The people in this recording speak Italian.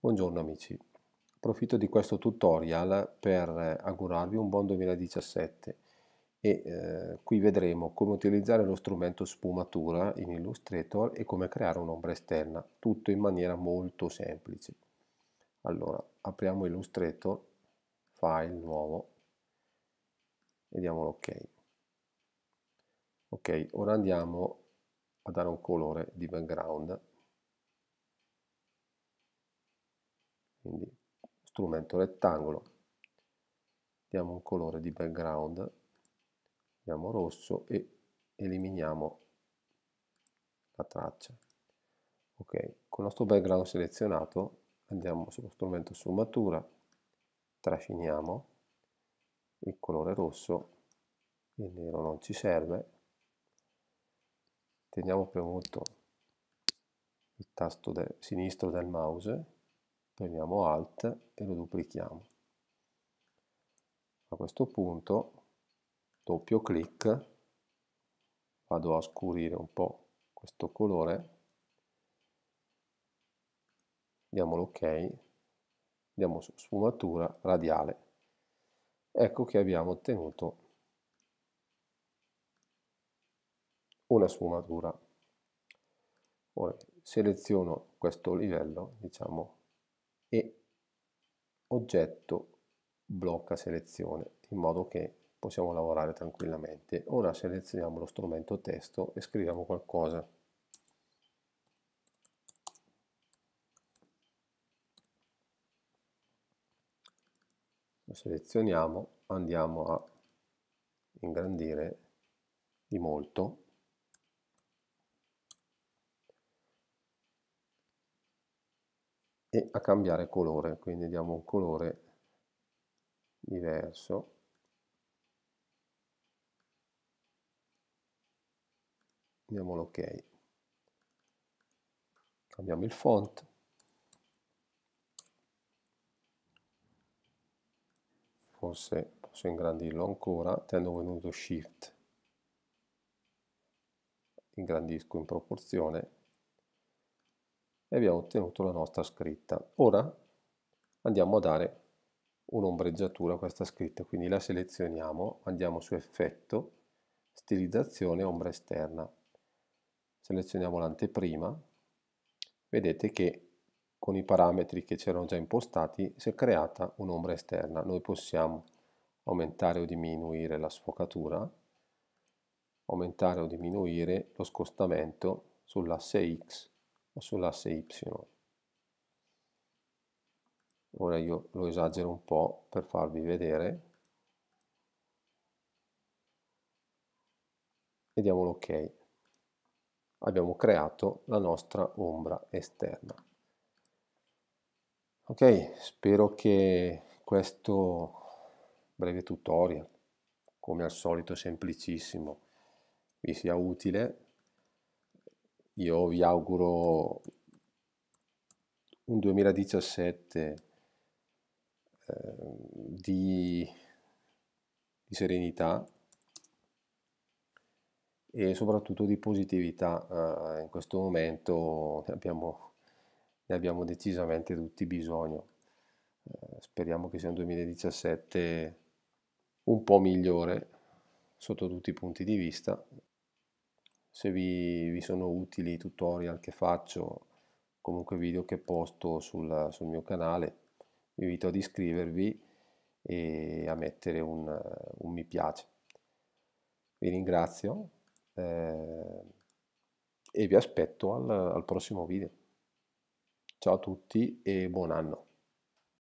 Buongiorno amici, approfitto di questo tutorial per augurarvi un buon 2017 e qui vedremo come utilizzare lo strumento sfumatura in Illustrator e come creare un'ombra esterna, tutto in maniera molto semplice. Allora, apriamo Illustrator, file nuovo e diamo l'ok. Ok, ora andiamo a dare un colore di background. Quindi strumento rettangolo, diamo un colore di background, diamo rosso e eliminiamo la traccia. Ok, con il nostro background selezionato andiamo sullo strumento sfumatura, trasciniamo il colore rosso, il nero non ci serve, teniamo premuto il tasto sinistro del mouse, prendiamo Alt e lo duplichiamo. A questo punto doppio clic, vado a scurire un po' questo colore, diamo l'ok, andiamo su sfumatura radiale. Ecco che abbiamo ottenuto una sfumatura. Ora seleziono questo livello, diciamo, e oggetto blocca selezione, in modo che possiamo lavorare tranquillamente. Ora selezioniamo lo strumento testo e scriviamo qualcosa. Lo selezioniamo, andiamo a ingrandire di molto. E a cambiare colore, quindi diamo un colore diverso, diamo l'ok, cambiamo il font, forse posso ingrandirlo ancora, tenendo premuto Shift, ingrandisco in proporzione e abbiamo ottenuto la nostra scritta. Ora andiamo a dare un'ombreggiatura a questa scritta, quindi la selezioniamo, andiamo su effetto, stilizzazione, ombra esterna, selezioniamo l'anteprima, vedete che con i parametri che c'erano già impostati si è creata un'ombra esterna. Noi possiamo aumentare o diminuire la sfocatura, aumentare o diminuire lo scostamento sull'asse X, sull'asse Y. Ora io lo esagero un po' per farvi vedere e diamo l'ok. Abbiamo creato la nostra ombra esterna. Ok, spero che questo breve tutorial, come al solito semplicissimo, vi sia utile. Io vi auguro un 2017 di serenità e soprattutto di positività. In questo momento ne abbiamo decisamente tutti bisogno. Speriamo che sia un 2017 un po' migliore sotto tutti i punti di vista. Se vi sono utili i tutorial che faccio, comunque video che posto sul mio canale, vi invito ad iscrivervi e a mettere un mi piace. Vi ringrazio e vi aspetto al prossimo video. Ciao a tutti e buon anno!